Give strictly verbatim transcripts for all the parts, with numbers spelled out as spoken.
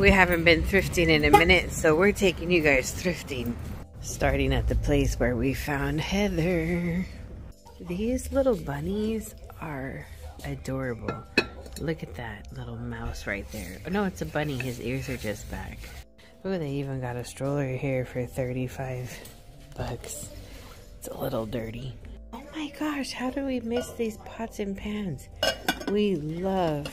We haven't been thrifting in a minute, so we're taking you guys thrifting. Starting at the place where we found Heather. These little bunnies are adorable. Look at that little mouse right there. Oh, no, it's a bunny. His ears are just back. Oh, they even got a stroller here for thirty-five bucks. It's a little dirty. Oh my gosh, how do we miss these pots and pans? We love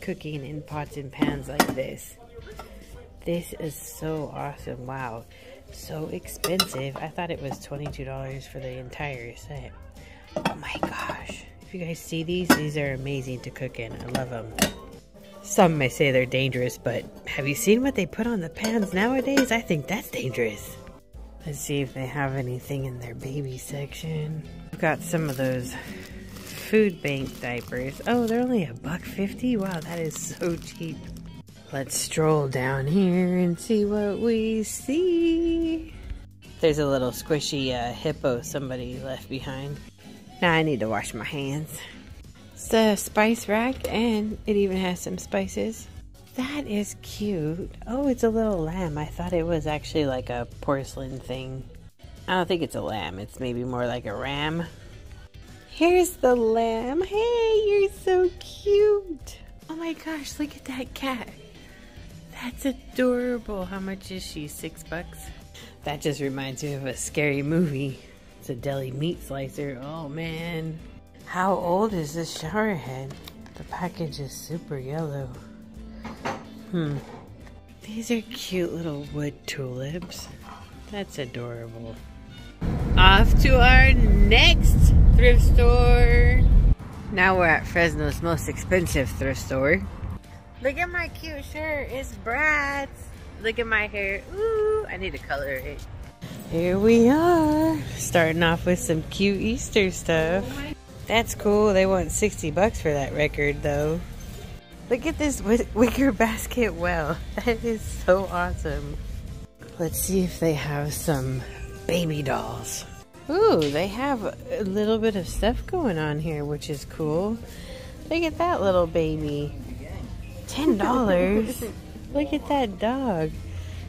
cooking in pots and pans like this. This is so awesome. Wow, so expensive. I thought it was twenty-two dollars for the entire set. Oh my gosh. If you guys see these, these are amazing to cook in. I love them. Some may say they're dangerous, but have you seen what they put on the pans nowadays? I think that's dangerous. Let's see if they have anything in their baby section. We've got some of those food bank diapers. Oh, they're only a buck fifty. Wow, that is so cheap. Let's stroll down here and see what we see. There's a little squishy uh, hippo somebody left behind. Now I need to wash my hands. It's a spice rack, and it even has some spices. That is cute. Oh, it's a little lamb. I thought it was actually like a porcelain thing. I don't think it's a lamb. It's maybe more like a ram. Here's the lamb. Hey, you're so cute. Oh my gosh, look at that cat. That's adorable. How much is she? Six bucks? That just reminds me of a scary movie. It's a deli meat slicer. Oh man. How old is this shower head? The package is super yellow. Hmm. These are cute little wood tulips. That's adorable. Off to our next thrift store. Now we're at Fresno's most expensive thrift store. Look at my cute shirt. It's Bratz. Look at my hair. Ooh, I need to color it. Here we are, starting off with some cute Easter stuff. That's cool. They want sixty bucks for that record though. Look at this wicker basket. Well, that is so awesome. Let's see if they have some baby dolls. Ooh, they have a little bit of stuff going on here, which is cool. Look at that little baby. ten dollars. Look at that dog.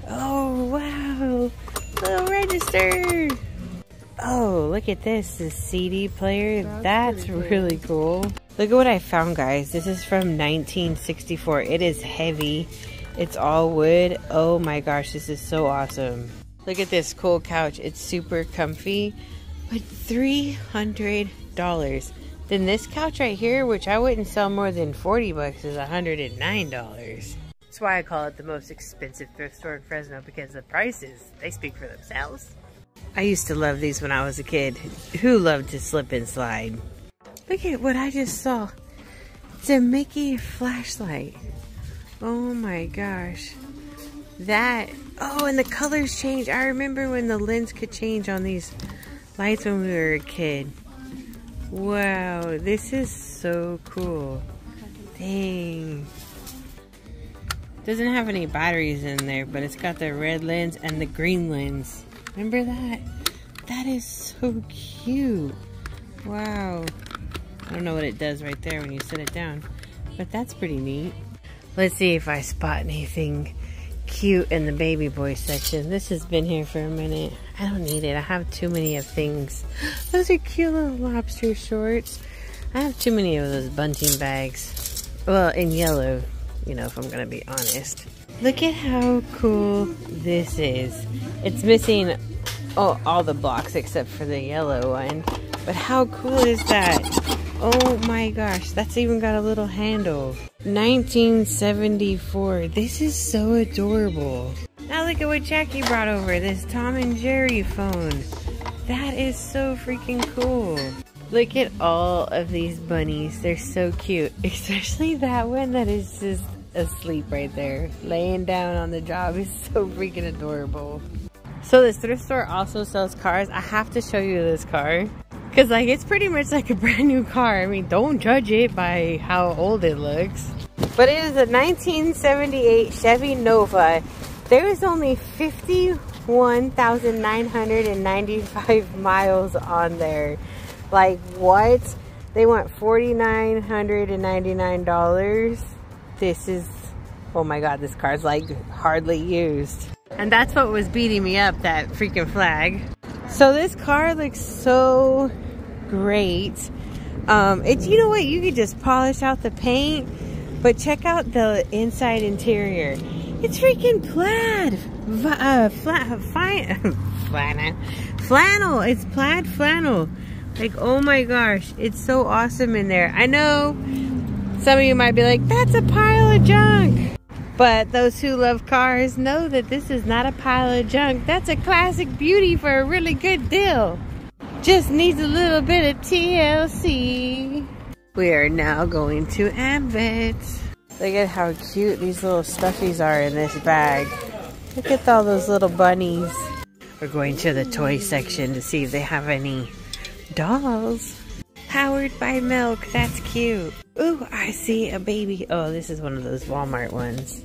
Oh, wow. Little register. Oh, look at this, this C D player. That's, That's really cool. Look at what I found, guys. This is from nineteen sixty-four. It is heavy. It's all wood. Oh my gosh, this is so awesome. Look at this cool couch. It's super comfy, but three hundred dollars. Then this couch right here, which I wouldn't sell more than forty bucks, is one hundred nine dollars. That's why I call it the most expensive thrift store in Fresno, because the prices, they speak for themselves. I used to love these when I was a kid. Who loved to slip and slide? Look at what I just saw. It's a Mickey flashlight. Oh my gosh. That, oh, and the colors change. I remember when the lens could change on these lights when we were a kid. Wow, this is so cool. Dang. Doesn't have any batteries in there, but it's got the red lens and the green lens. Remember that? That is so cute. Wow. I don't know what it does right there when you set it down, but that's pretty neat. Let's see if I spot anything cute in the baby boy section. This has been here for a minute. I don't need it. I have too many of things. Those are cute little lobster shorts. I have too many of those bunting bags. Well, in yellow. You know, if I'm gonna be honest. Look at how cool this is. It's missing oh, all the blocks except for the yellow one. But how cool is that? Oh my gosh, that's even got a little handle. nineteen seventy-four, this is so adorable. Now look at what Jackie brought over, this Tom and Jerry phone. That is so freaking cool. Look at all of these bunnies. They're so cute, especially that one that is just asleep right there. Laying down on the job is so freaking adorable. So this thrift store also sells cars. I have to show you this car because like it's pretty much like a brand new car. I mean, don't judge it by how old it looks. But it is a nineteen seventy-eight Chevy Nova. There is only fifty-one thousand nine hundred ninety-five miles on there. Like what? They want forty-nine hundred ninety-nine dollars. This is Oh my God, this car's like hardly used. And that's what was beating me up, that freaking flag. So this car looks so great. Um, it's, you know what, you could just polish out the paint, but check out the inside interior. It's freaking plaid, uh, flat, fine, flannel, flannel, it's plaid flannel. Like, oh my gosh, it's so awesome in there. I know some of you might be like, that's a pile of junk. But those who love cars know that this is not a pile of junk. That's a classic beauty for a really good deal. Just needs a little bit of T L C. We are now going to Amvets. Look at how cute these little stuffies are in this bag. Look at all those little bunnies. We're going to the toy section to see if they have any dolls. Powered by milk, that's cute. Ooh, I see a baby. Oh, this is one of those Walmart ones.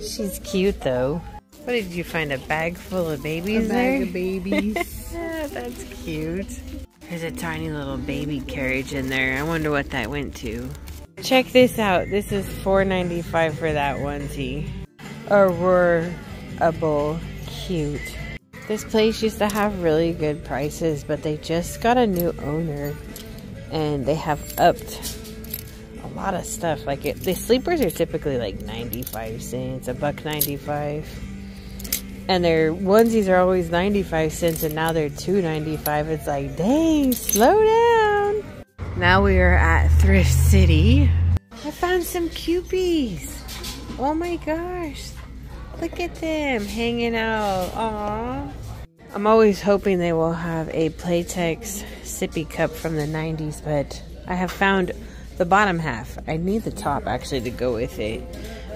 She's cute though. What did you find, a bag full of babies a there? A bag of babies. Yeah, that's cute. There's a tiny little baby carriage in there. I wonder what that went to. Check this out. This is four ninety-five for that onesie. Adorable, cute. This place used to have really good prices, but they just got a new owner and they have upped a lot of stuff. Like it, the sleepers are typically like ninety-five cents, a buck ninety-five. And their onesies are always ninety-five cents and now they're two ninety-five. It's like, dang, slow down. Now we are at Thrift City. I found some Kewpies. Oh my gosh. Look at them hanging out. Aww. I'm always hoping they will have a Playtex sippy cup from the nineties, but I have found the bottom half. I need the top actually to go with it.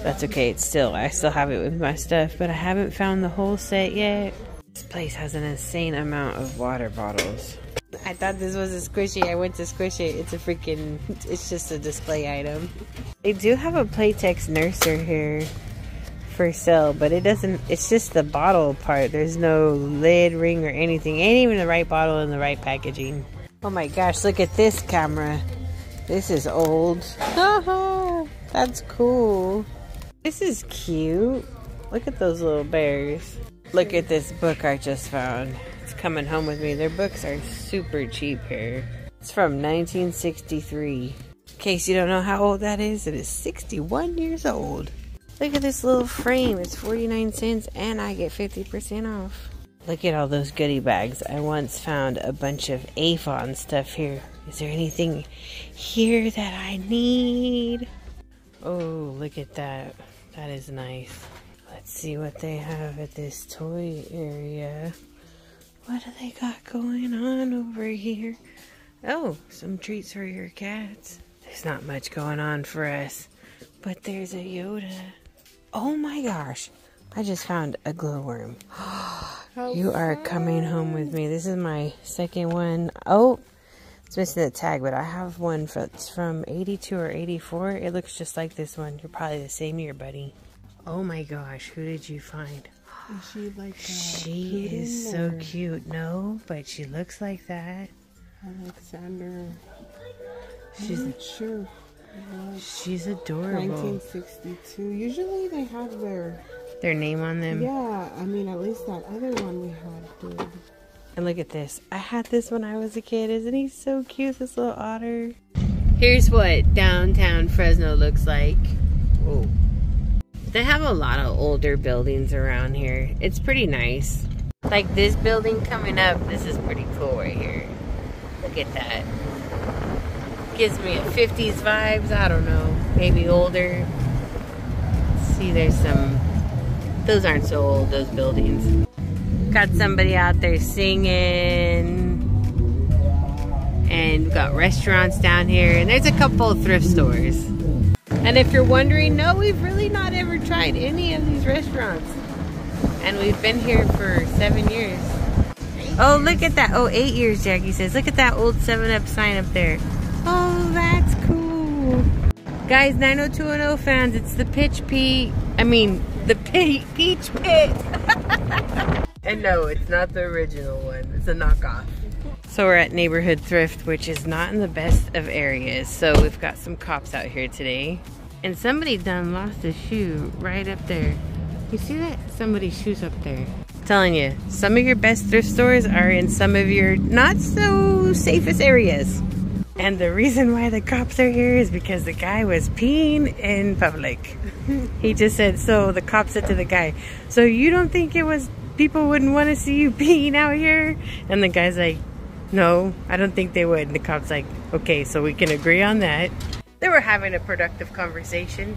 That's okay, it's still, I still have it with my stuff, but I haven't found the whole set yet. This place has an insane amount of water bottles. I thought this was a squishy. I went to squish it. It's a freaking, it's just a display item. They do have a Playtex nurser here for sale, but it doesn't, it's just the bottle part. There's no lid, ring, or anything. Ain't even the right bottle in the right packaging. Oh my gosh, look at this camera. This is old. Oh, that's cool. This is cute. Look at those little bears. Look at this book I just found. It's coming home with me. Their books are super cheap here. It's from nineteen sixty-three. In case you don't know how old that is, it is sixty-one years old. Look at this little frame. It's forty-nine cents and I get fifty percent off. Look at all those goodie bags. I once found a bunch of Avon stuff here. Is there anything here that I need? Oh, look at that. That is nice. Let's see what they have at this toy area. What do they got going on over here? Oh, some treats for your cats. There's not much going on for us, but there's a Yoda. Oh my gosh, I just found a glowworm. You are coming home with me. This is my second one. Oh, it's missing the tag, but I have one that's from eighty-two or eighty-four. It looks just like this one. You're probably the same year, buddy. Oh my gosh, who did you find? Is she like that? She is so cute. No, but she looks like that. Alexander. She's I'm not sure. She's adorable. nineteen sixty-two. Usually they have their their name on them. Yeah, I mean at least that other one we had did. And look at this. I had this when I was a kid. Isn't he so cute, this little otter? Here's what downtown Fresno looks like. Whoa. They have a lot of older buildings around here. It's pretty nice. Like this building coming up, this is pretty cool right here. Look at that. Gives me a fifties vibes, I don't know, maybe older. See, there's some, those aren't so old, those buildings. Got somebody out there singing. And we've got restaurants down here, and there's a couple of thrift stores. And if you're wondering, no, we've really not ever tried any of these restaurants. And we've been here for seven years. Oh, look at that, oh, eight years, Jackie says. Look at that old seven up sign up there. Oh, that's cool. Guys, nine oh two one oh fans, it's the Pitch Pete. I mean, the Pe Peach Pit. And no, it's not the original one. It's a knockoff. So we're at Neighborhood Thrift, which is not in the best of areas. So we've got some cops out here today. And somebody done lost a shoe right up there. You see that? Somebody's shoe's up there. I'm telling you, some of your best thrift stores are in some of your not so safest areas. And the reason why the cops are here is because the guy was peeing in public. He just said, so the cop said to the guy, so you don't think it was, people wouldn't want to see you peeing out here? And the guy's like, no, I don't think they would. And the cop's like, okay, so we can agree on that. They were having a productive conversation.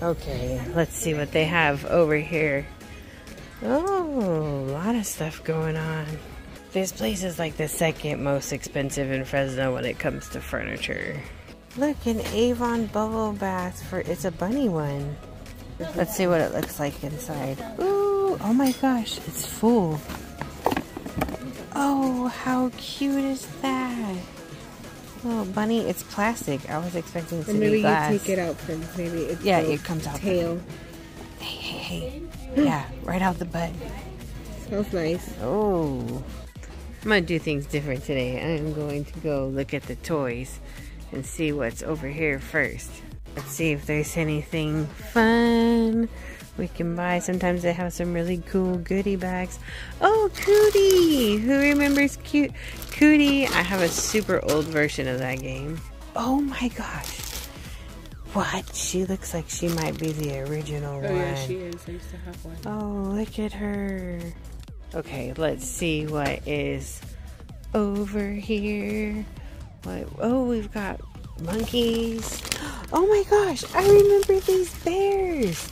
Okay, let's see what they have over here. Oh, a lot of stuff going on. This place is like the second most expensive in Fresno when it comes to furniture. Look, an Avon bubble bath for, it's a bunny one. Let's see what it looks like inside. Ooh, oh my gosh, it's full. Oh, how cute is that? Little bunny, it's plastic. I was expecting it to be glass. Maybe you take it out from, maybe it's yeah, it comes out. Tail. Hey, hey, hey. Yeah, right out the butt. Smells nice. Oh. I'm gonna do things different today. I am going to go look at the toys and see what's over here first. Let's see if there's anything fun we can buy. Sometimes they have some really cool goodie bags. Oh, Cootie! Who remembers cute Cootie? I have a super old version of that game. Oh my gosh. What? She looks like she might be the original one. Oh yeah, she is. I used to have one. Oh, look at her. Okay, let's see what is over here. What? Oh, we've got monkeys. Oh my gosh, I remember these bears.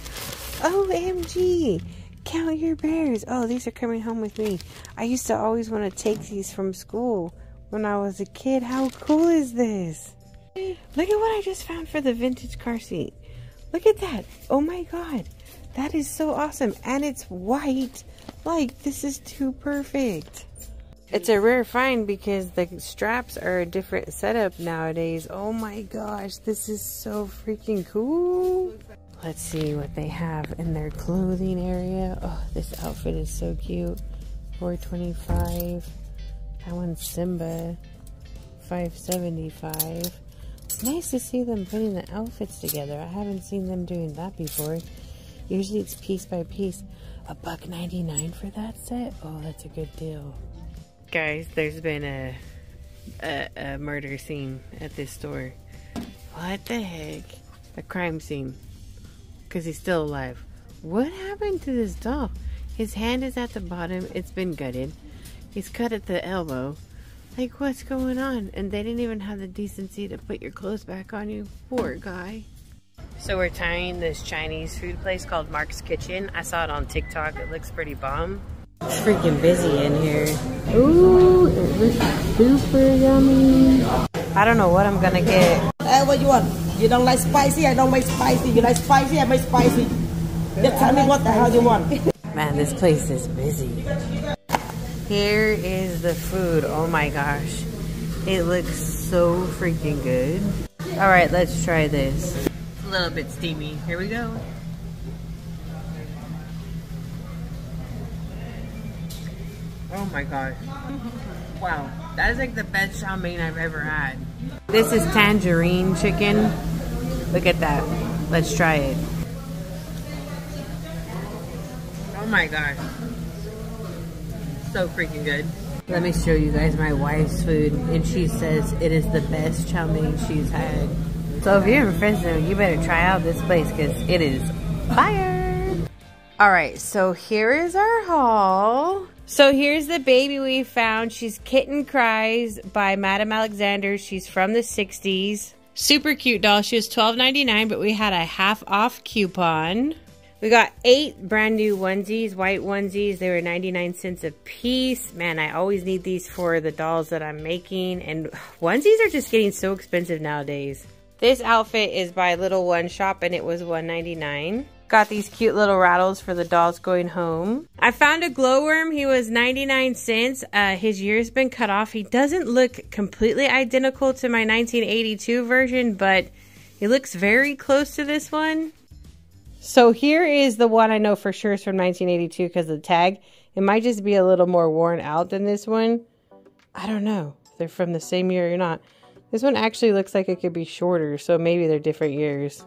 O M G, count your bears. Oh, these are coming home with me. I used to always want to take these from school when I was a kid. How cool is this? Look at what I just found for the vintage car seat. Look at that. Oh my God, that is so awesome. And it's white. Like, this is too perfect. It's a rare find because the straps are a different setup nowadays. Oh my gosh, this is so freaking cool. Let's see what they have in their clothing area. Oh, this outfit is so cute. four twenty-five. That one's Simba. five seventy-five. Nice to see them putting the outfits together. I haven't seen them doing that before. Usually it's piece by piece. A buck ninety-nine for that set? Oh, that's a good deal. Guys, there's been a, a, a murder scene at this store. What the heck? A crime scene. Because he's still alive. What happened to this doll? His hand is at the bottom. It's been gutted. He's cut at the elbow. Like, what's going on? And they didn't even have the decency to put your clothes back on you. Poor guy. So we're trying this Chinese food place called Mark's Kitchen. I saw it on TikTok. It looks pretty bomb. It's freaking busy in here. Ooh, it looks super yummy. I don't know what I'm gonna get. Hey, what you want? You don't like spicy? I don't like spicy. You like spicy? I make spicy. Just tell me what the hell you want. Man, this place is busy. Here is the food. Oh my gosh. It looks so freaking good. All right, let's try this. A little bit steamy. Here we go. Oh my gosh. Wow. That is like the best chow mein I've ever had. This is tangerine chicken. Look at that. Let's try it. Oh my gosh. So freaking good. Let me show you guys my wife's food, and she says it is the best chow mein she's had. So if you're in Fresno, you better try out this place because it is fire. All right, so here is our haul. So here's the baby we found. She's Kitten Cries by Madame Alexander. She's from the sixties. Super cute doll. She was twelve ninety-nine, but we had a half off coupon. We got eight brand new onesies, white onesies. They were ninety-nine cents a piece. Man, I always need these for the dolls that I'm making. And onesies are just getting so expensive nowadays. This outfit is by Little One Shop and it was one ninety-nine. Got these cute little rattles for the dolls going home. I found a glowworm. He was ninety-nine cents. Uh, his ear's been cut off. He doesn't look completely identical to my nineteen eighty-two version, but he looks very close to this one. So here is the one I know for sure is from nineteen eighty-two because of the tag. It might just be a little more worn out than this one. I don't know if they're from the same year or not. This one actually looks like it could be shorter, so maybe they're different years.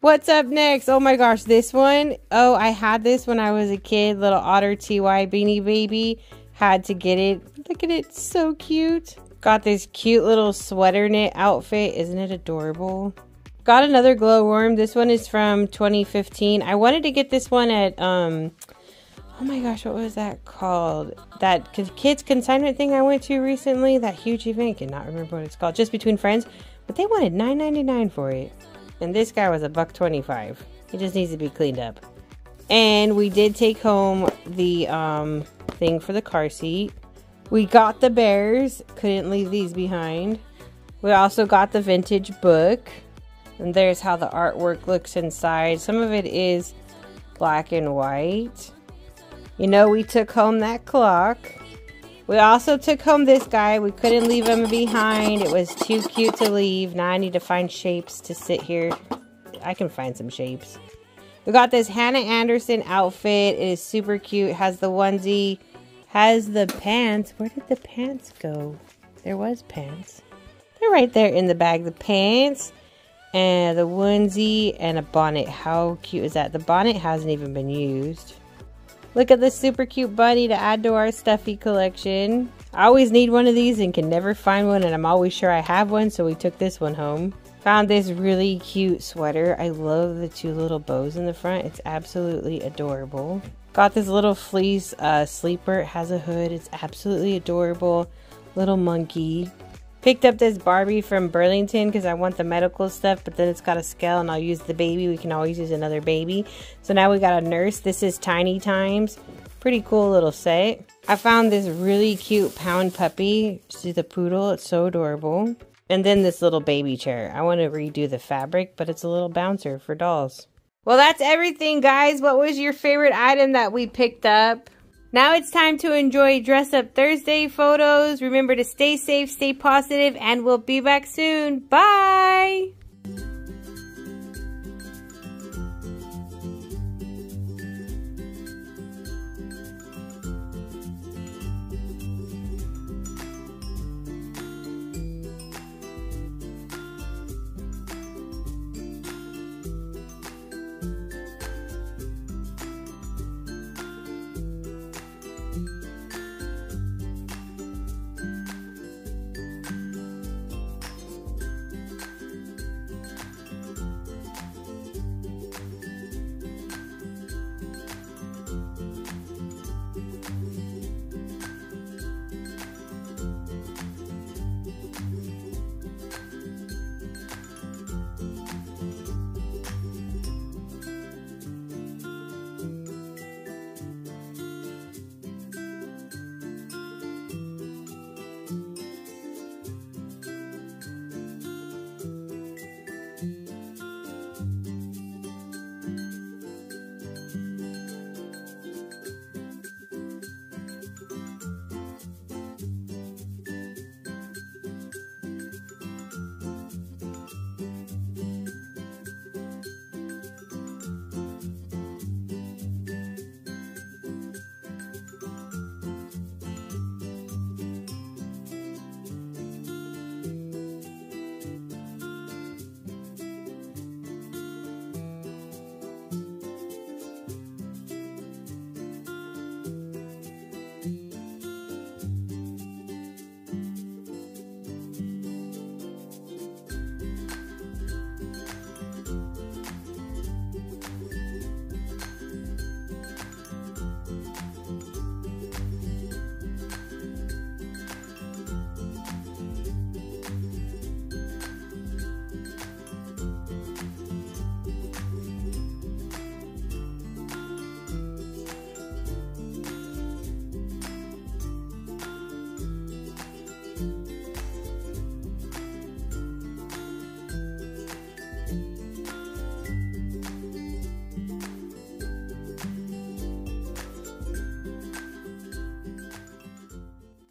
What's up next? Oh my gosh, this one. Oh, I had this when I was a kid. Little Otter T Y Beanie Baby. Had to get it. Look at it. So cute. Got this cute little sweater knit outfit. Isn't it adorable? Got another glowworm. This one is from twenty fifteen. I wanted to get this one at, um, oh my gosh, what was that called? That kids consignment thing I went to recently. That huge event. Cannot remember what it's called. Just Between Friends. But they wanted nine ninety-nine for it. And this guy was a buck twenty-five. It just needs to be cleaned up. And we did take home the um, thing for the car seat. We got the bears. Couldn't leave these behind. We also got the vintage book. And there's how the artwork looks inside. Some of it is black and white. You know, we took home that clock. We also took home this guy. We couldn't leave him behind. It was too cute to leave. Now I need to find shapes to sit here. I can find some shapes. We got this Hannah Anderson outfit. It is super cute. It has the onesie. Has the pants. Where did the pants go? There was pants. They're right there in the bag. The pants and the onesie and a bonnet. How cute is that? The bonnet hasn't even been used. Look at this super cute bunny to add to our stuffy collection. I always need one of these and can never find one, and I'm always sure I have one, so we took this one home. Found this really cute sweater. I love the two little bows in the front. It's absolutely adorable. Got this little fleece uh, sleeper. It has a hood. It's absolutely adorable. Little monkey. Picked up this Barbie from Burlington because I want the medical stuff, but then it's got a scale and I'll use the baby. We can always use another baby. So now we got a nurse. This is Tiny Times. Pretty cool little set. I found this really cute Pound Puppy. See the poodle? It's so adorable. And then this little baby chair. I want to redo the fabric, but it's a little bouncer for dolls. Well, that's everything, guys. What was your favorite item that we picked up? Now it's time to enjoy Dress Up Thursday photos. Remember to stay safe, stay positive, and we'll be back soon. Bye!